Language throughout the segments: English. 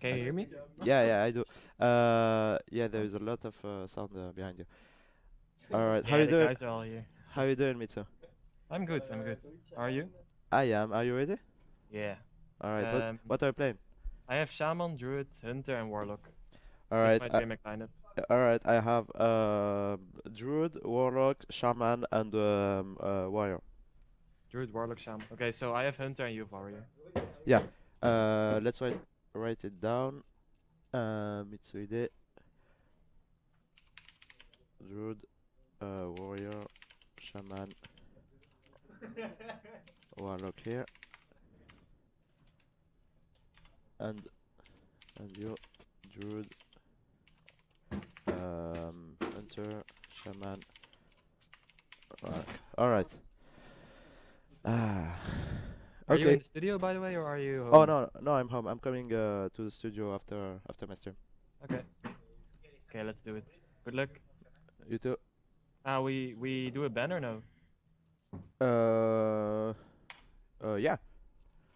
Can you hear me? Yeah, I do. Yeah, there's a lot of sound behind you. Alright, yeah, how you doing? Guys are all here. How you doing, Mitsu? I'm good, I'm good. Are you? I am. Are you ready? Yeah. Alright, what are you playing? I have Shaman, Druid, Hunter, and Warlock. Alright. This might be my lineup. Alright, I have Druid, Warlock, Shaman, and Warrior. Druid, Warlock, Shaman. Okay, so I have Hunter and you have Warrior. Yeah. Let's write it down. Mitsuhide, Druid, Warrior, Shaman, Warlock here, and you, Druid, Hunter, Shaman, Warlock. All right. Are you in the studio, by the way, or are you home? Oh, no, I'm home. I'm coming to the studio after my stream. Okay. Okay, let's do it. Good luck. You too. We do a ban or no? Yeah.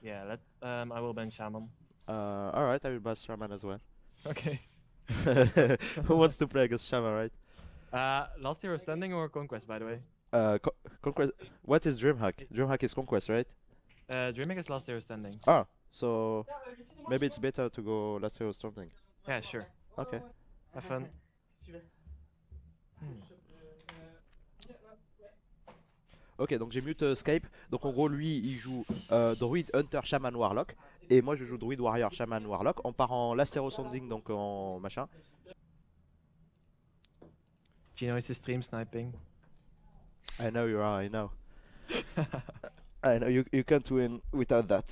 Yeah, let's. I will ban Shaman. All right, I will ban Shaman as well. Okay. Who wants to play against Shaman, right? Last year was Standing or Conquest, by the way. Conquest. What is Dreamhack? Dreamhack is Conquest, right? Dreamhack is Last Hero Standing. Oh, so maybe it's better to go Last Hero Standing. Yeah, sure. Okay. Have fun. Ok, donc j'ai mute Skype. Donc en gros, lui, il joue Druid, Hunter, Shaman, Warlock. Et moi, je joue Druid, Warrior, Shaman, Warlock. On part en Last Hero Standing, donc en machin. Gino is stream sniping. I know you are, I know. I know you can't win without that.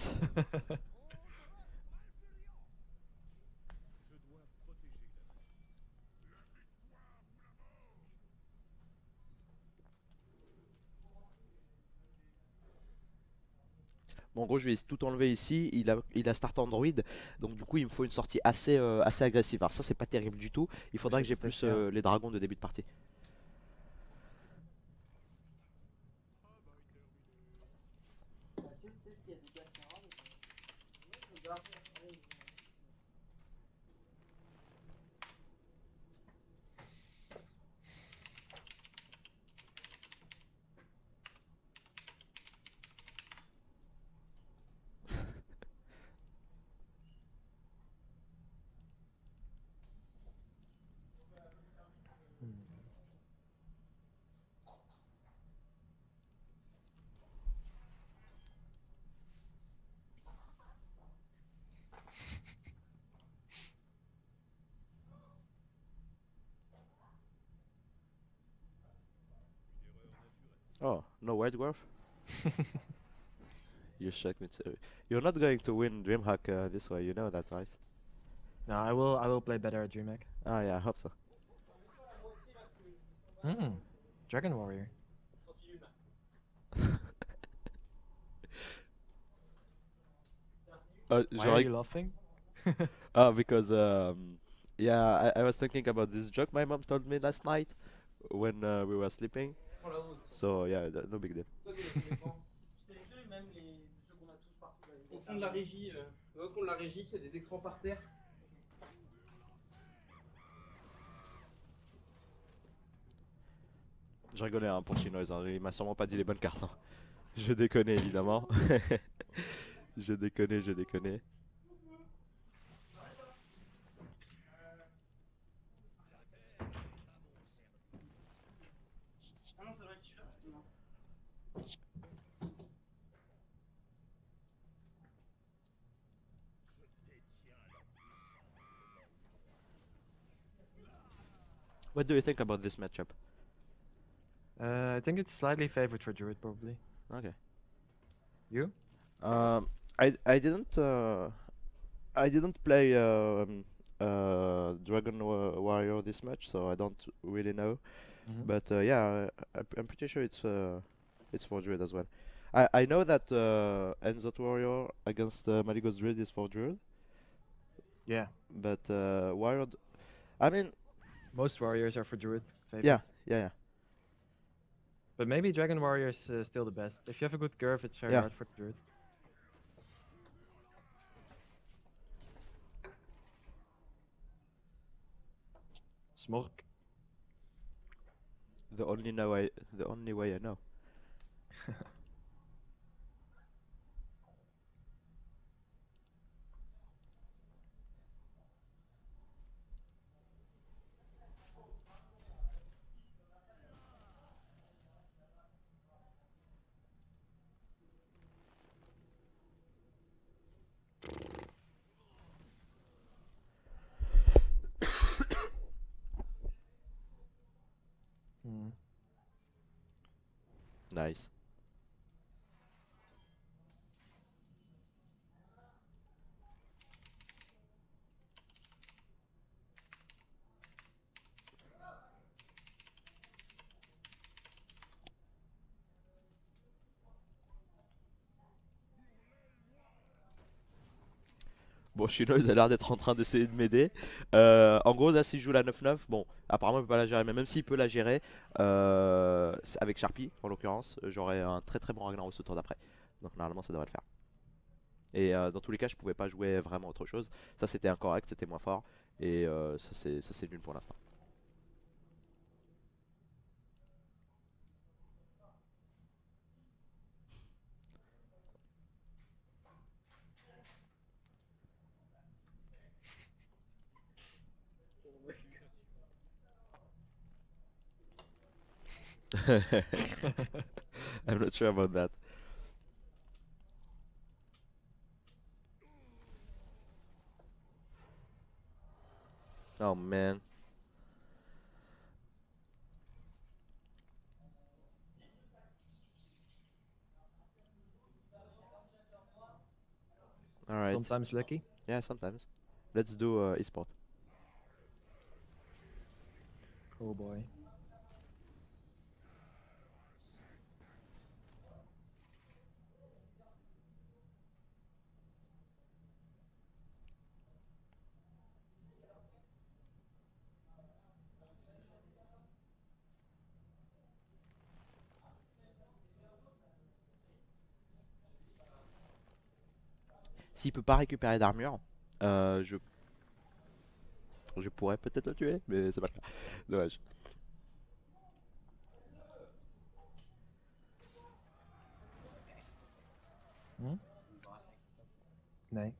Bon, en gros, je vais tout enlever ici. Il a start Android, donc du coup, il me faut une sortie assez agressive. Alors ça, c'est pas terrible du tout. Il faudra que j'ai plus les dragons de début de partie. Oh, no White Dwarf? You shocked me too. You're not going to win Dreamhack this way, you know that, right? No, I will play better at Dreamhack. Ah yeah, I hope so. Hmm, Dragon Warrior. Why are you laughing? Because, yeah, I was thinking about this joke my mom told me last night when we were sleeping. So yeah, no big deal. Je rigolais hein, pour Chinoise, hein. Il m'a sûrement pas dit les bonnes cartes. Hein. Je déconne évidemment. je déconne. What do you think about this matchup? I think it's slightly favored for Druid, probably. Okay. You? I didn't play Dragon Warrior this much, so I don't really know. Mm-hmm. But yeah, I'm pretty sure it's for Druid as well. I know that Enzot Warrior against Maligo's Druid is for Druid. Yeah. But Warrior, I mean. Most warriors are for Druid. Favorite. Yeah. But maybe Dragon Warrior is still the best. If you have a good curve, it's very hard for Druid. smoke. The only way I know. Nice. Bon, Shino, il a l'air d'être en train d'essayer de m'aider. En gros, là, s'il joue la 9-9, bon, apparemment, il peut pas la gérer, mais même s'il peut la gérer, avec Sharpie, en l'occurrence, j'aurais un très très bon Ragnaros au tour d'après. Donc, normalement, ça devrait le faire. Et dans tous les cas, je pouvais pas jouer vraiment autre chose. Ça, c'était incorrect, c'était moins fort. Et ça, c'est nul pour l'instant. I'm not sure about that. Oh man. All right. Sometimes lucky. Yeah, sometimes. Let's do esport. Oh boy. S'il peut pas récupérer d'armure, je pourrais peut-être le tuer, mais c'est pas le cas. Dommage. Hmm? No.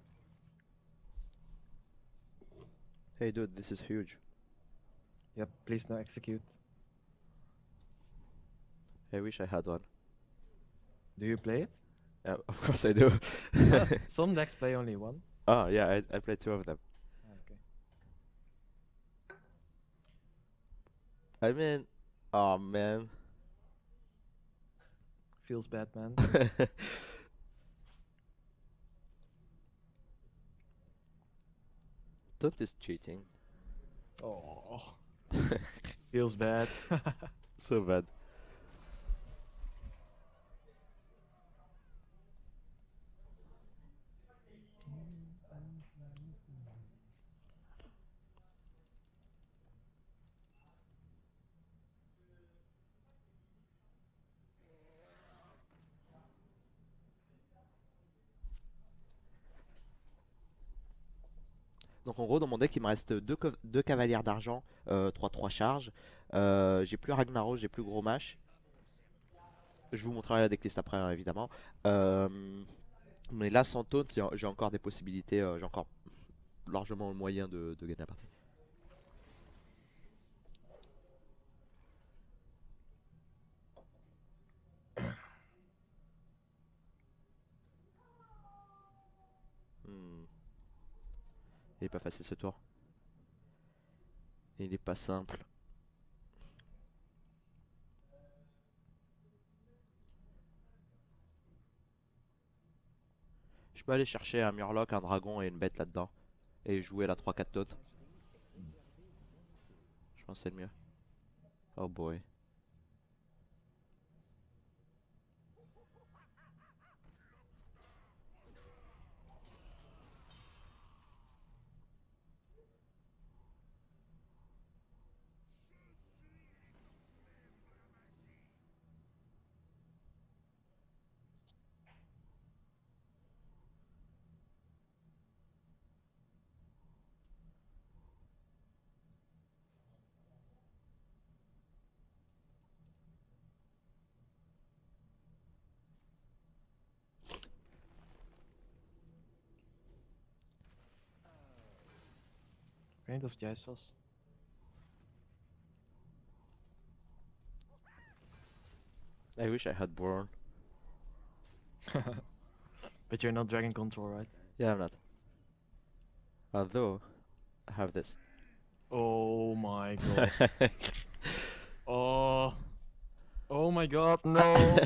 Hey dude, this is huge. Yep, please no execute. I wish I had one. Do you play it? Yeah, of course I do. Some decks play only one. Oh yeah, I played two of them. Okay. I mean, oh man. Feels bad, man. That is cheating. Oh. Feels bad. So bad. Donc en gros dans mon deck il me reste deux cavalières d'argent, 3-3 charges, j'ai plus Ragnaros, j'ai plus gros mâche. Je vous montrerai la decklist après hein, évidemment. Mais là sans taunt j'ai encore des possibilités, j'ai encore largement le moyen de gagner la partie. Il est pas facile ce tour. Il est pas simple. Je peux aller chercher un murloc, un dragon et une bête là-dedans. Et jouer la 3-4 taunt. Je pense que c'est le mieux. Oh boy. Friend of Y'Shaarj. I wish I had Boron. But you're not dragon control, right? Yeah, I'm not. Although, I have this. Oh my god. Oh. Oh my god, no!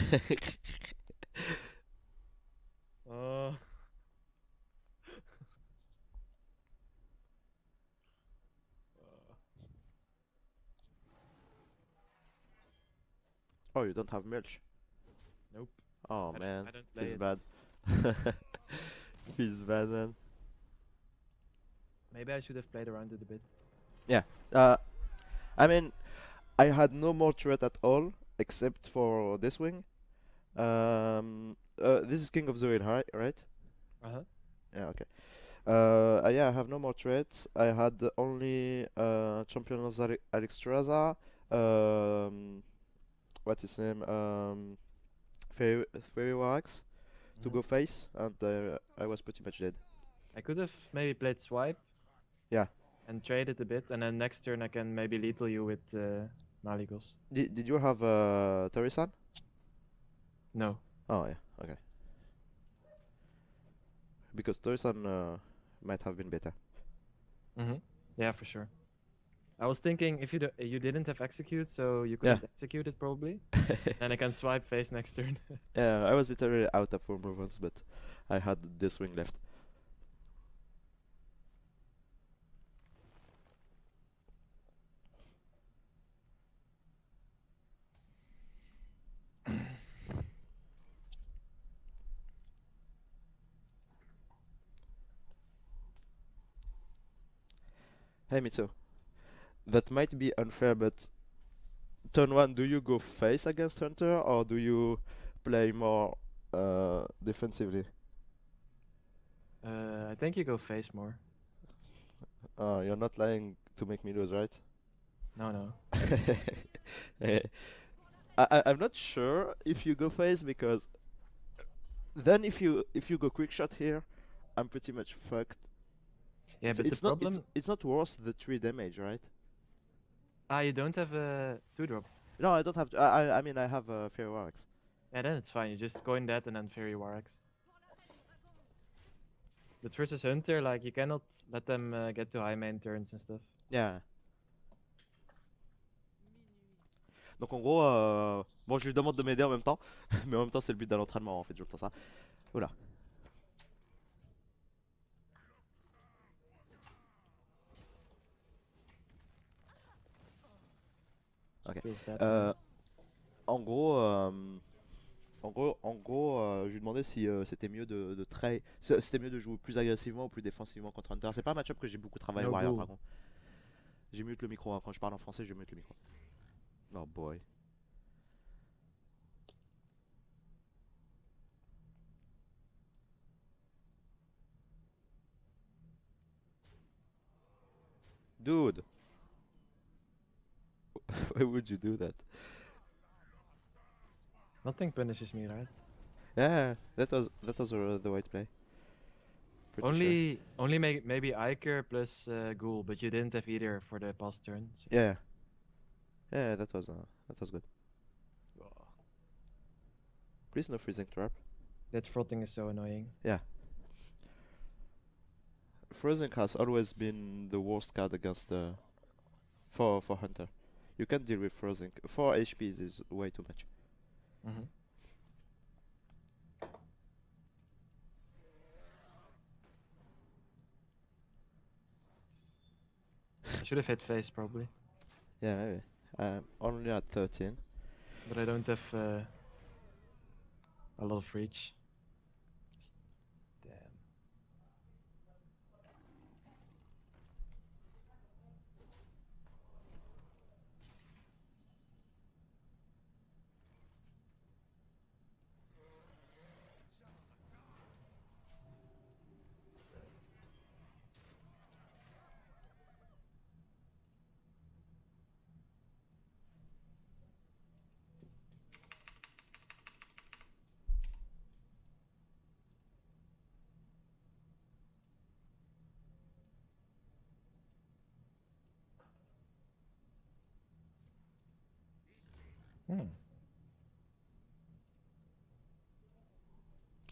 Oh, you don't have merch? Nope. Oh man, feels bad. Feels bad, man. Maybe I should have played around it a bit. Yeah. I mean, I had no more turret at all except for this wing. This is King of the Wind, right? Uh-huh. Yeah, okay. Yeah, I have no more turrets. I had only Champion of Alexstrasza, what's his name? Fairy Wax to go face, and I was pretty much dead. I could have maybe played Swipe. Yeah. And traded a bit, and then next turn I can maybe lethal you with Maligos. Did you have Tarisan? No. Oh yeah, okay. Because Tarisan might have been better. Mm-hmm. Yeah, for sure. I was thinking if you didn't have execute, so you couldn't execute it probably. And I can swipe face next turn. Yeah, I was literally out of 4 movements, but I had this wing left. Hey Mitsu, that might be unfair, but turn 1, do you go face against Hunter or do you play more defensively? I think you go face more. You're not lying to make me lose, right? No. I'm not sure if you go face, because then if you go quick shot here, I'm pretty much fucked. Yeah, so but it's the problem... It's not worth the 3 damage, right? Ah, you don't have a 2-drop? No, I don't have... I mean, I have a Fairy Warx. Yeah, then it's fine. You just coin that and then Fairy Warx. But versus Hunter, like, you cannot let them get to high main turns and stuff. Yeah. Donc en gros, bon, je lui demande de m'aider en même temps. Mais en même temps, c'est le but d'un entraînement, en fait, je le sens ça. Voilà. Ok. En gros, je lui demandais si c'était mieux de jouer plus agressivement ou plus défensivement contre Hunter. C'est pas un match-up que j'ai beaucoup travaillé Warrior Dragon. J'ai mute le micro, hein. Quand je parle en français, je mute le micro. Oh boy. Dude. Why would you do that? Nothing punishes me, right? Yeah, that was the right play. Pretty only maybe Iker plus Ghoul, but you didn't have either for the past turn. So. Yeah, yeah, that was good. Oh. Please no freezing trap. That frothing is so annoying. Yeah. Frozen has always been the worst card against for Hunter. You can't deal with frozen. 4 HP is way too much. Mm-hmm. I should have hit face probably. Yeah, maybe. I'm only at 13. But I don't have a lot of reach.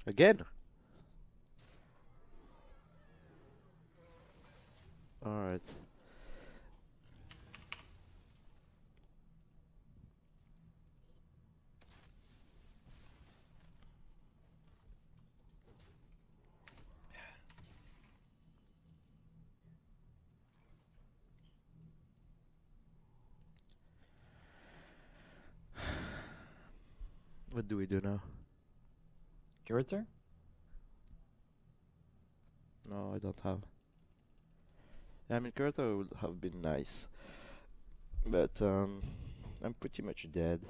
Again. All right. What do we do now? Curator? No, I don't have. I mean, Curator would have been nice, but I'm pretty much dead.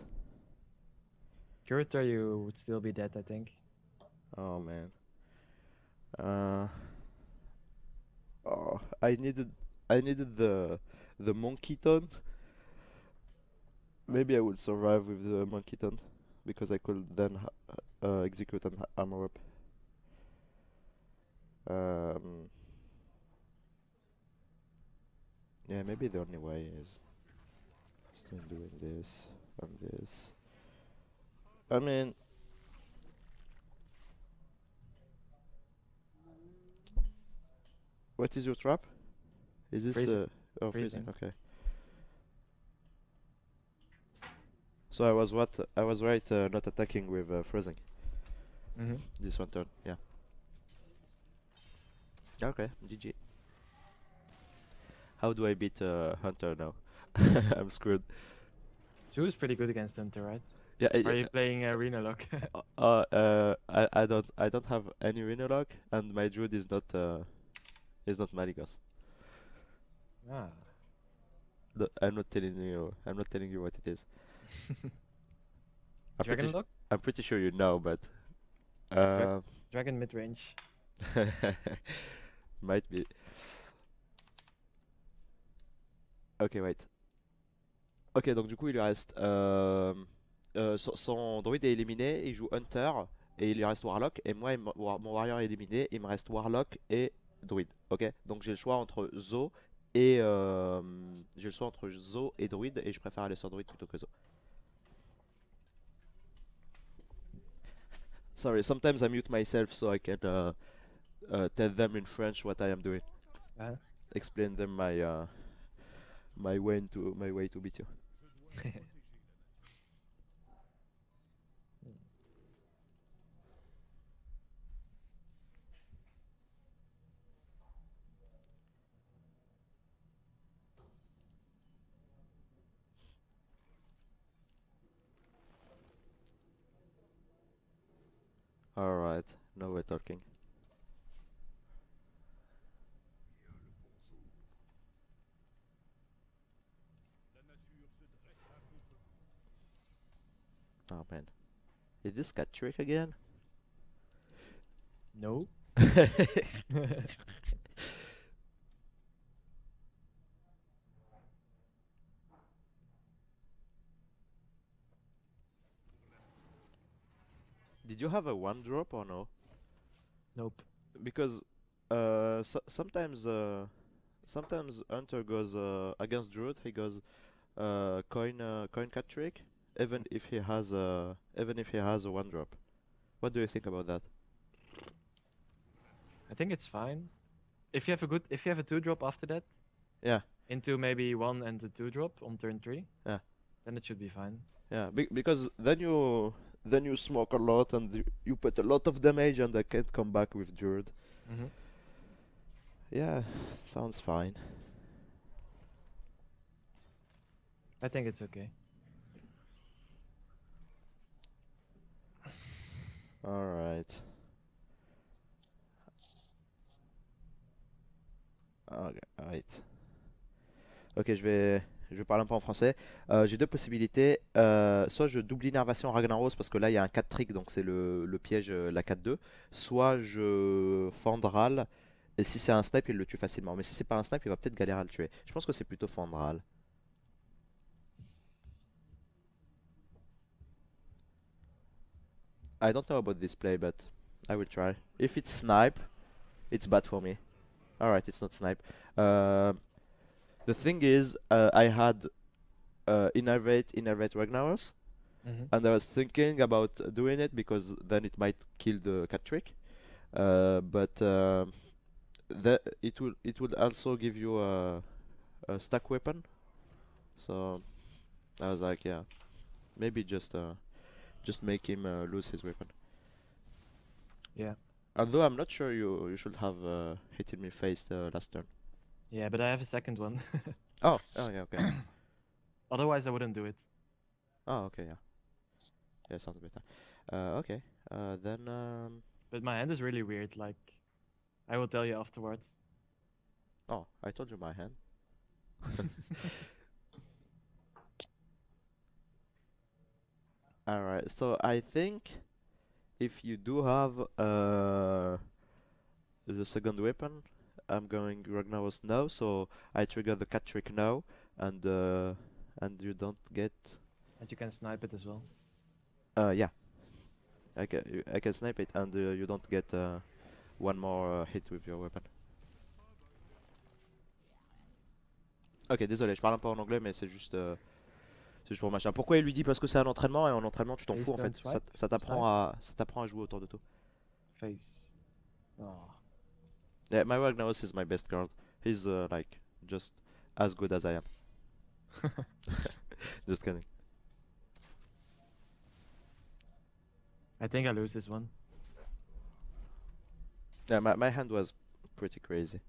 Curator, you would still be dead, I think. Oh man. Oh, I needed the monkey taunt. Maybe I would survive with the monkey taunt, because I could then execute an armor up. Yeah, maybe the only way is still doing this and this. I mean, what is your trap? Is this freezing? Oh, freezing. Okay. So I was what? I was right, not attacking with freezing. Mm-hmm. This one turn, yeah. Okay, GG. How do I beat Hunter now? I'm screwed. Sue is pretty good against Hunter, right? Yeah. Are you playing Reno Lock? I don't have any Reno Lock, and my Druid is not Maligos. Ah. I'm not telling you what it is. Dragon Lock? I'm pretty sure you know, but. Dragon mid range. Might be. Ok, wait. Ok, donc du coup il lui reste... son druide est éliminé, il joue Hunter, et il lui reste Warlock, et moi mon warrior est éliminé, il me reste Warlock et druide. Ok, donc j'ai le choix entre Zo et... j'ai le choix entre Zo et druide, et je préfère aller sur druide plutôt que Zo. Sorry, sometimes I mute myself so I can tell them in French what I am doing. Uh-huh. Explain them my... my way to beat you. All right, now we're talking. Oh man, is this cat trick again? No. Did you have a one drop or no? Nope. Because sometimes Hunter goes against Druid. He goes coin cat trick. Even if he has a one drop. What do you think about that? I think it's fine. If you have a two drop after that. Yeah. Into maybe one and the two drop on turn 3. Yeah. Then it should be fine. Yeah, because then you smoke a lot and you put a lot of damage and I can't come back with Druid. Mm-hmm. Yeah, sounds fine. I think it's okay. Alright. Okay, right. Ok, je vais parler un peu en français. J'ai deux possibilités. Soit je double innervation Ragnaros parce que là il y a un 4 trick donc c'est le piège, la 4-2. Soit je Fandral et si c'est un snipe il le tue facilement. Mais si c'est pas un snipe il va peut-être galérer à le tuer. Je pense que c'est plutôt Fandral. I don't know about this play, but I will try. If it's snipe, it's bad for me. Alright, it's not snipe. The thing is, I had innervate Ragnaros, And I was thinking about doing it because then it might kill the cat trick, but it will also give you a stack weapon. So I was like, yeah, maybe just make him lose his weapon. Yeah. Although I'm not sure you should have hit me face last turn. Yeah, but I have a second one. Oh yeah, okay. Otherwise I wouldn't do it. Oh, okay, yeah. Yeah, sounds better. Okay, then... But my hand is really weird, like... I will tell you afterwards. Oh, I told you my hand. Alright, so I think... If you do have the second weapon, I'm going Ragnaros now, so I trigger the cat trick now, and you don't get... And you can snipe it as well. Yeah. I can snipe it, and you don't get one more hit with your weapon. Ok, désolé, je parle un peu en anglais, mais c'est juste pour machin. Pourquoi il lui dit? Parce que c'est un entraînement, et en entraînement tu t'en fous en fait. Ça t'apprend à jouer autour de toi. Face. Oh. Yeah, my Ragnaros is my best card. He's like, just as good as I am. Just kidding. I think I lose this one. Yeah, my hand was pretty crazy.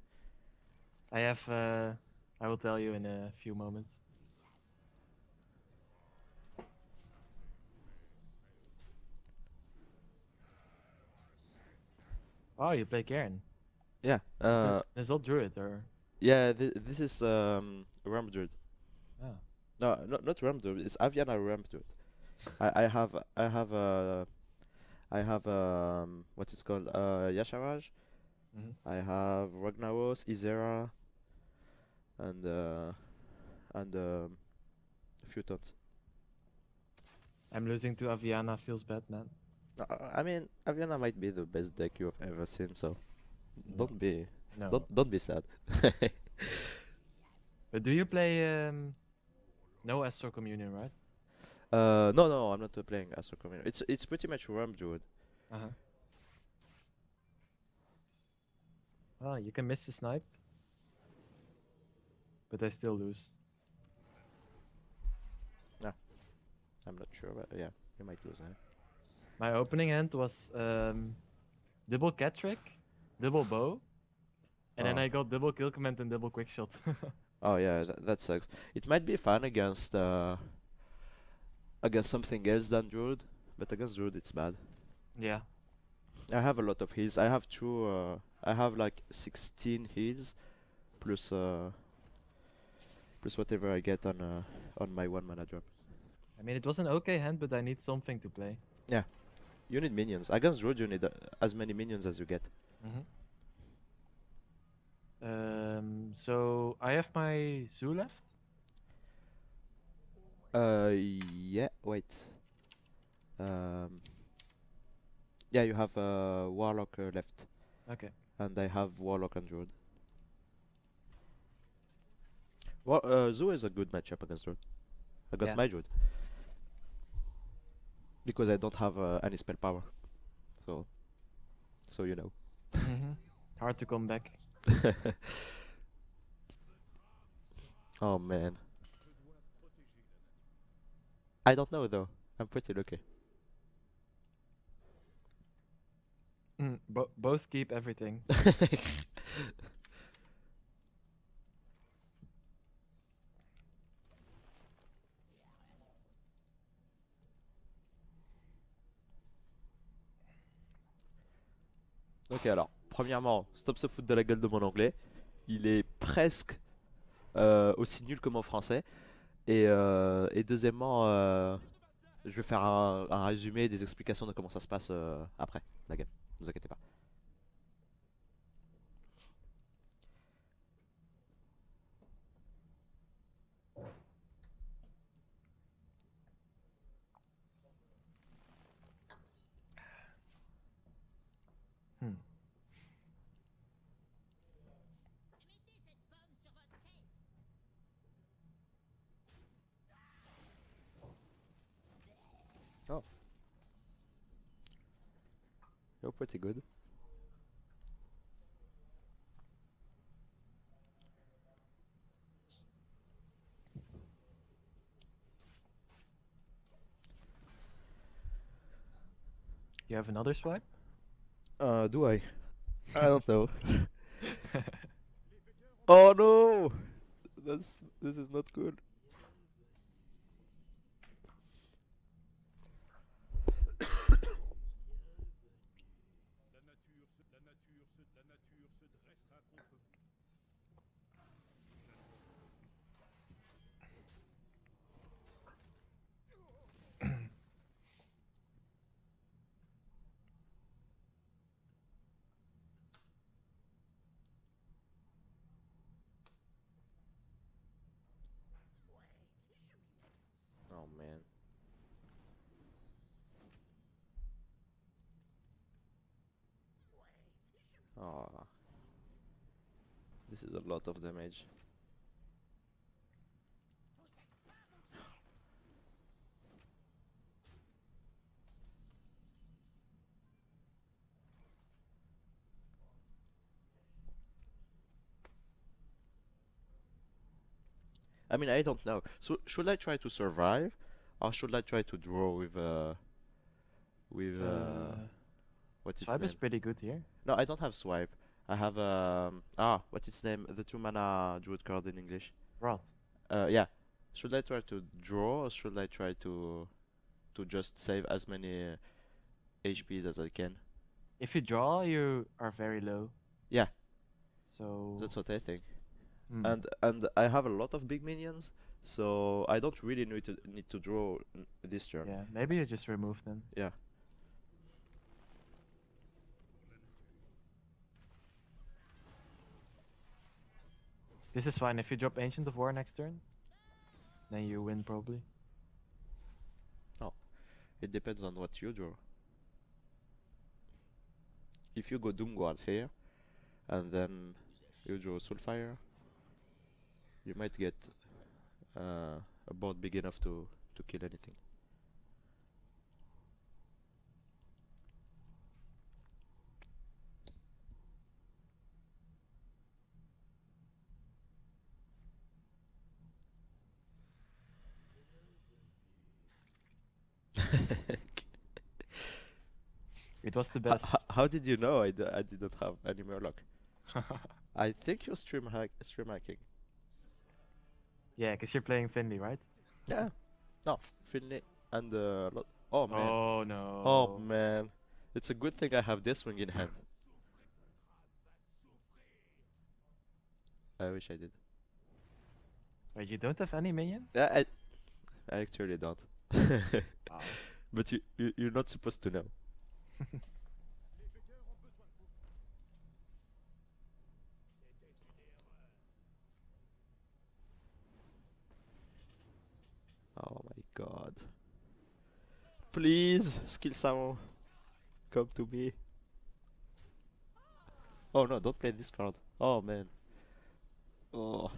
I have, I will tell you in a few moments. Oh, you play Cairn? Yeah. Is that Druid or? Yeah, this is Ramp Druid. Oh. No, not Ramp Druid. It's Aviana Ramp Druid. I have what it's called, Y'Shaarj. I have Ragnaros, Izera, and a few taunts. I'm losing to Aviana, feels bad, man. I mean, Aviana might be the best deck you have ever seen, so don't be sad. But do you play no Astral Communion, right? No, I'm not playing Astral Communion. It's pretty much Ramp Druid. Ah, you can miss the snipe, but I still lose. Yeah, I'm not sure, but yeah, you might lose. Eh? My opening hand was double cat trick, double bow, and then I got double kill command and double quick shot. Oh yeah, that sucks. It might be fun against. Against something else than Druid, but against Druid it's bad. Yeah. I have a lot of heals. I have like 16 heals, plus whatever I get on my one mana drop. I mean, it was an okay hand, but I need something to play. Yeah. You need minions. Against Druid you need as many minions as you get. So I have my zoo left. Yeah, wait. Yeah, you have Warlock left. Okay. And I have Warlock and Druid. Well, Zoo is a good matchup against Druid. Against my Druid. Because I don't have any spell power. So you know. Hard to come back. Oh man. I don't know though. I'm pretty lucky. Both keep everything. Ok, alors, premièrement, stop se foutre de la gueule de mon anglais. Il est presque aussi nul que mon français. Et deuxièmement, je vais faire un résumé des explications de comment ça se passe après la game, ne vous inquiétez pas. Oh. You're pretty good. You have another swipe? Do I? I don't know. Oh no! This is not good. This is a lot of damage. I mean, I don't know. So should I try to survive, or should I try to draw with what is swipe is pretty good here. No, I don't have swipe. I have what's its name? The 2 mana druid card in English. Wrath. Yeah. Should I try to draw, or should I try to just save as many HPs as I can? If you draw, you are very low. Yeah. So that's what I think. Mm. And I have a lot of big minions, so I don't really need to draw this turn. Yeah. Maybe you just remove them. Yeah. This is fine. If you drop Ancient of War next turn, then you win probably. Oh, it depends on what you draw. If you go Doomguard here, and then you draw Soulfire, you might get a board big enough to kill anything. It was the best. How did you know I didn't have any Murloc? I think you're stream hacking. Yeah, because you're playing Finley, right? Yeah. No, Finley and oh man. Oh no. Oh man. It's a good thing I have this wing in hand. I wish I did. Wait, you don't have any minion? Yeah, I actually don't. Wow. But you're not supposed to know. Oh my god. Please, skill Y'Shaarj, come to me. Oh no, don't play this card. Oh man. Oh.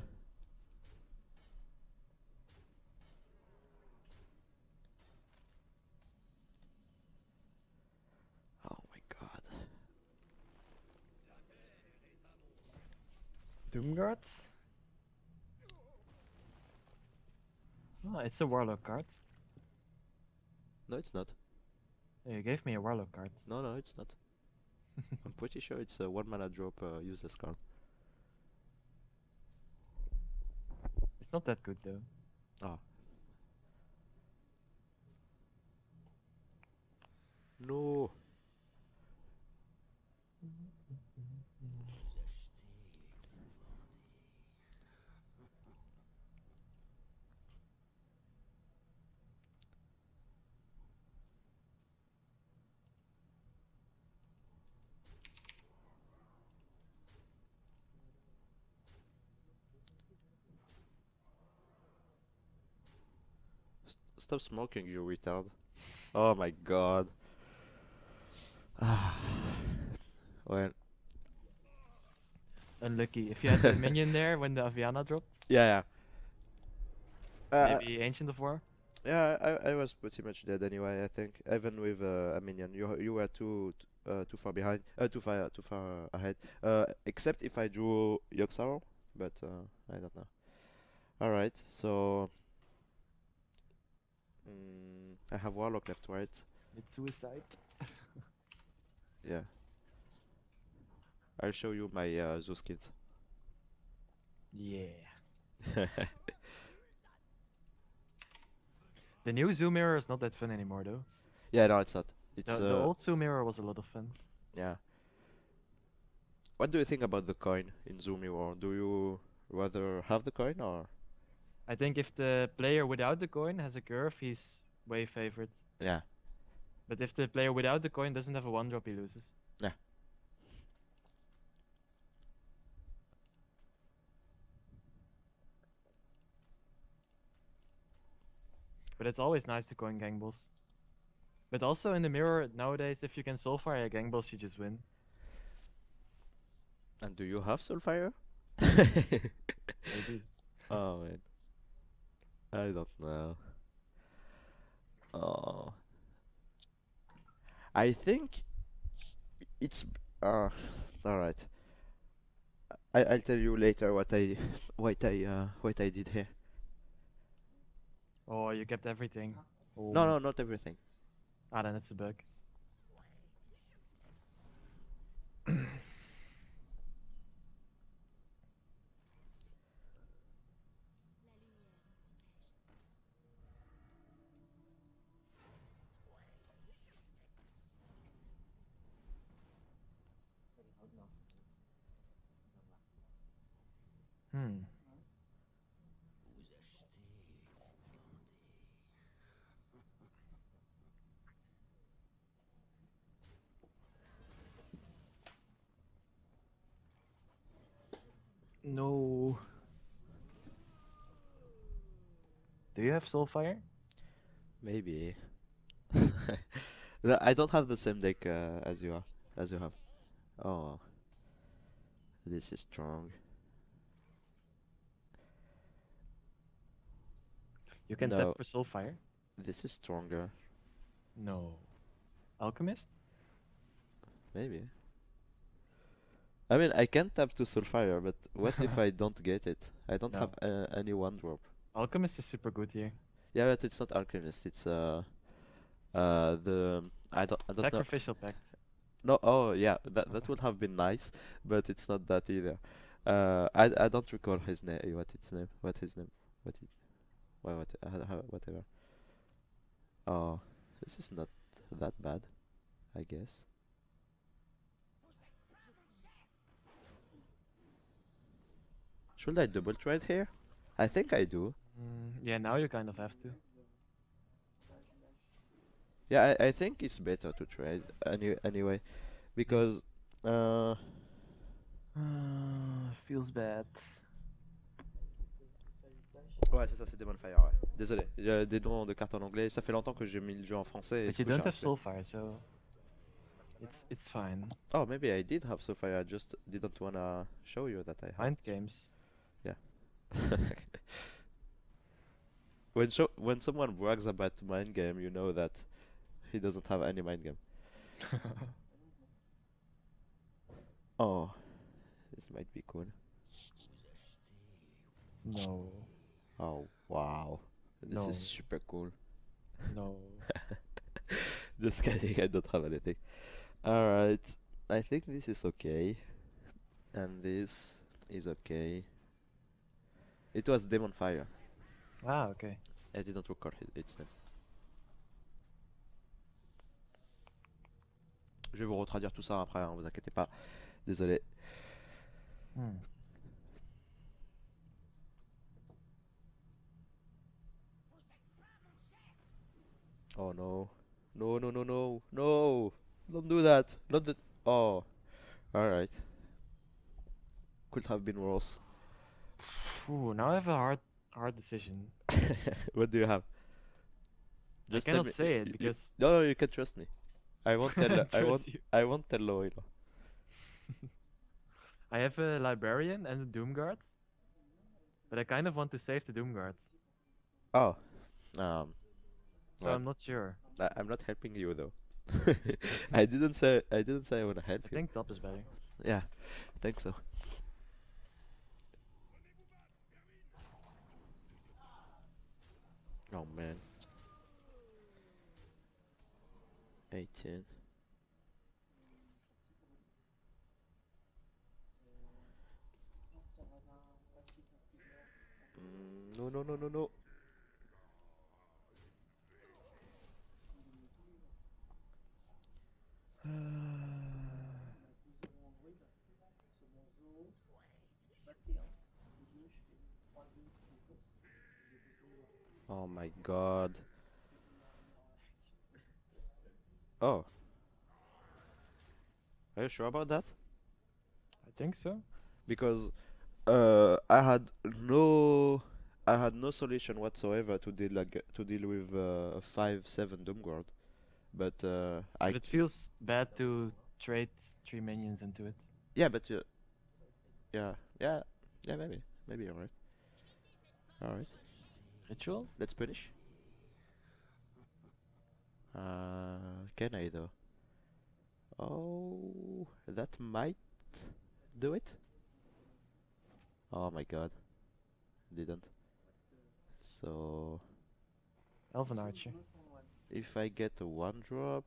Doomguard? Oh, it's a warlock card. No, it's not. You gave me a warlock card. No, it's not. I'm pretty sure it's a 1 mana drop useless card. It's not that good though. Oh. No. Stop smoking, you retard. Oh my god. Well. Unlucky. If you had the minion there when the Aviana dropped. Yeah. Maybe Ancient of War? Yeah, I was pretty much dead anyway. I think even with a minion, you were too far behind, too far ahead. Except if I drew Yogg-Saron, but I don't know. All right, so I have Warlock left, right? It's suicide. Yeah. I'll show you my Zeus kids. Yeah. The new zoom mirror is not that fun anymore, though. Yeah, no, it's not. It's the old zoom mirror was a lot of fun. Yeah. What do you think about the coin in zoom mirror? Do you rather have the coin or? I think if the player without the coin has a curve, he's way favored. Yeah. But if the player without the coin doesn't have a 1-drop, he loses. Yeah. But it's always nice to coin gang boss. But also in the mirror nowadays, if you can Soulfire a gang boss, you just win. And do you have Soulfire? Maybe. Oh man, I don't know. Oh, I think it's all right. I'll tell you later what I did here. Oh, you kept everything. Oh. No, no, not everything. Ah, then it's a bug. No. Do you have Soulfire? Maybe. No, I don't have the same deck as you have. Oh, this is strong. You can tap for Soulfire. This is stronger. No. Alchemist? Maybe. I mean, I can tap to Soulfire, but what if I don't get it? I don't have any 1-drop. Alchemist is super good here. Yeah, but it's not Alchemist. It's the I don't Sacrificial Pact. No, oh yeah, that would have been nice, but it's not that either. I don't recall his name. Whatever. Oh, this is not that bad, I guess. Should I double trade here? I think I do. Yeah, now you kind of have to. Yeah, I think it's better to trade anyway, because feels bad. Ouais, c'est ça, c'est Demon Fire. Ouais. Désolé, des noms de cartes en anglais. Ça fait longtemps que j'ai mis le jeu en français. But you don't have Soulfire, so it's fine. Oh, maybe I did have Soulfire. I just didn't wanna show you that I had. Mind games. Yeah. When someone brags about mind game, you know that he doesn't have any mind game. Oh, this might be cool. No. Oh wow, this is super cool. No. Just kidding, I don't have anything. Alright, I think this is okay. And this is okay. It was Demon Fire. Ah, okay. I didn't record its name. Je vais vous retraduire tout ça après, hein, vous inquiétez pas. Désolé. Oh no. No, no, no, no, no! Don't do that! Not that. Oh. Alright. Could have been worse. Ooh, now I have a hard decision. What do you have? Just I cannot say it because no, you can trust me. I won't tell I won't tell Loilo. I have a Librarian and a Doomguard. But I kind of want to save the Doomguard. Oh. So I'm not sure. I'm not helping you though. I didn't say I wanna help you. I think top is better. Yeah, I think so. Oh man. 18. No. Oh my god. Oh. Are you sure about that? I think so. Because I had no solution whatsoever to deal with a 5/7 Doomguard. But it feels bad to trade 3 minions into it. Yeah, but yeah, maybe alright. Alright. Ritual? Let's punish. Can I though? Oh, that might do it. Oh my god, didn't. So Elven Archer. If I get a 1-drop.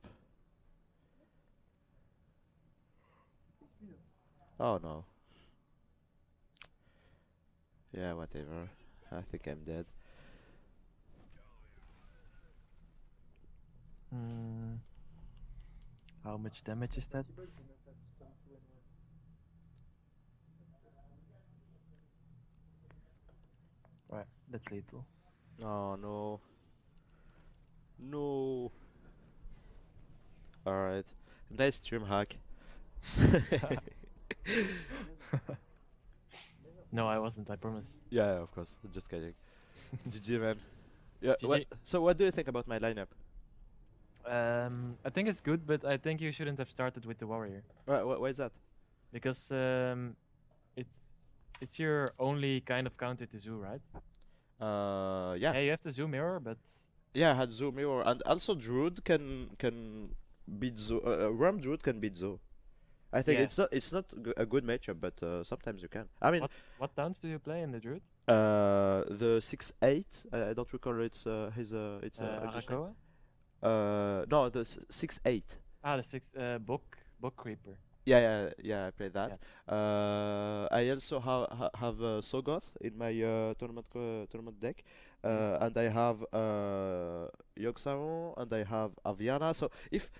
Oh no. Yeah, whatever. I think I'm dead. How much damage is that? Right, that's lethal. Oh no. No. Alright. Nice stream hack. No, I wasn't, I promise. Yeah, of course. Just kidding. GG, man. Yeah, GG. So what do you think about my lineup? I think it's good, but I think you shouldn't have started with the warrior. Right, why is that? Because it's your only kind of counter to zoo, right? Yeah. Yeah, you have the zoo mirror, but yeah, I had zoo mirror, and also druid can beat zoo. Worm druid can beat zoo. I think it's not a good matchup, but sometimes you can. I mean, what downs do you play in the druid? The 6/8. I don't recall it's his. No, the 6/8. Ah, the book creeper. Yeah. I play that. Yeah. I also have Sogoth in my tournament deck, and I have Yogg-Saron and I have Aviana. So if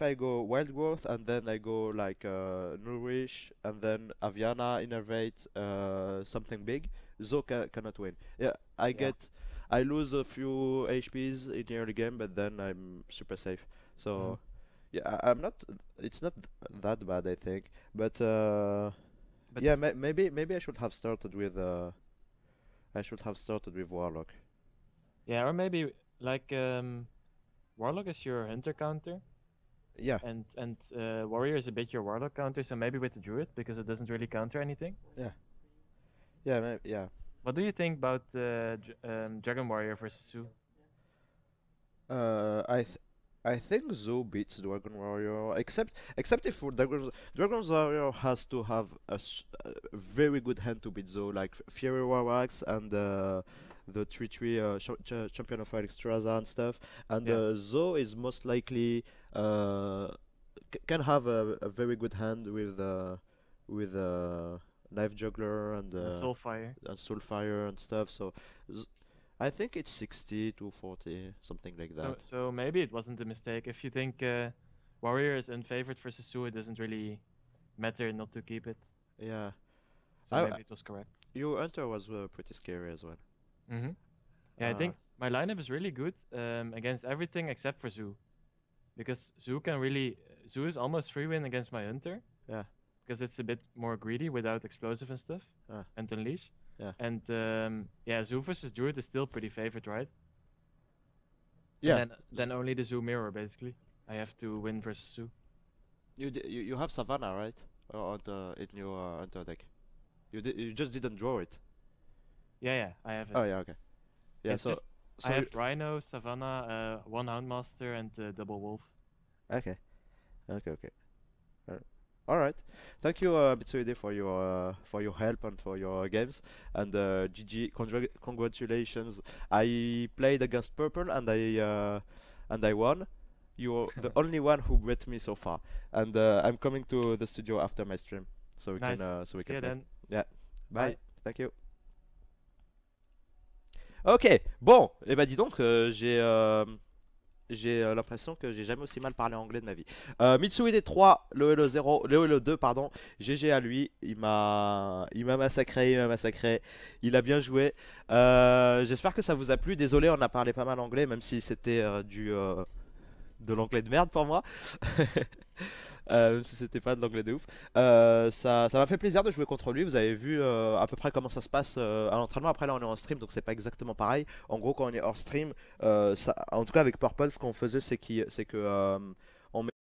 I go Wild Growth and then I go like Nourish and then Aviana innervate something big, Zo cannot win. Yeah, I lose a few HPs in the early game, but then I'm super safe. So, I'm not. It's not that bad, I think. But yeah, maybe I should have started with. Warlock. Yeah, or maybe like Warlock is your hunter counter. Yeah. And Warrior is a bit your Warlock counter, so maybe with the Druid because it doesn't really counter anything. Yeah. Yeah. Yeah. What do you think about Dragon Warrior versus Zoo? I think Zoo beats Dragon Warrior, except if Dragon Warrior has to have a very good hand to beat Zoo, like Fury Warwax and the 3/3 Champion of Alexstrasza and stuff. And Zoo is most likely can have a very good hand with Knife Juggler and Soulfire and stuff, so I think it's 60 to 40, something like that. So maybe it wasn't a mistake. If you think Warrior is unfavored versus Zoo, it doesn't really matter not to keep it. Yeah. So maybe it was correct. Your hunter was pretty scary as well. Mm-hmm. Yeah, I think my lineup is really good against everything except for Zoo. Because Zoo is almost 3-win against my hunter. Yeah. Because it's a bit more greedy without explosive and stuff and unleash. Yeah. And Zoo versus Druid is still pretty favored, right? Yeah. And then only the Zoo mirror basically. I have to win versus Zoo. You have Savannah, right? Or in your hunter deck. You just didn't draw it. Yeah, I have it. Oh yeah, okay. Yeah, it's so So I have Rhino, Savannah, one Houndmaster, and double Wolf. Okay. Okay, okay. Alright. Thank you, Mitsuhide, for your help and for your games. And GG, congratulations. I played against Purple and I won. You're the only one who beat me so far. And I'm coming to the studio after my stream, so we can play. Then. Yeah. Bye. Bye. Thank you. Ok, bon, et bah dis donc, j'ai l'impression que j'ai jamais aussi mal parlé anglais de ma vie. Mitsuhide 3, Loelo 0, Loelo 2 pardon, GG à lui, il m'a massacré, il a bien joué. J'espère que ça vous a plu, désolé on a parlé pas mal anglais même si c'était de l'anglais de merde pour moi. Même si c'était pas de l'anglais de ouf, ça m'a fait plaisir de jouer contre lui. Vous avez vu à peu près comment ça se passe à l'entraînement. Après là on est en stream donc c'est pas exactement pareil. En gros quand on est hors stream, en tout cas avec Purple ce qu'on faisait c'est que on met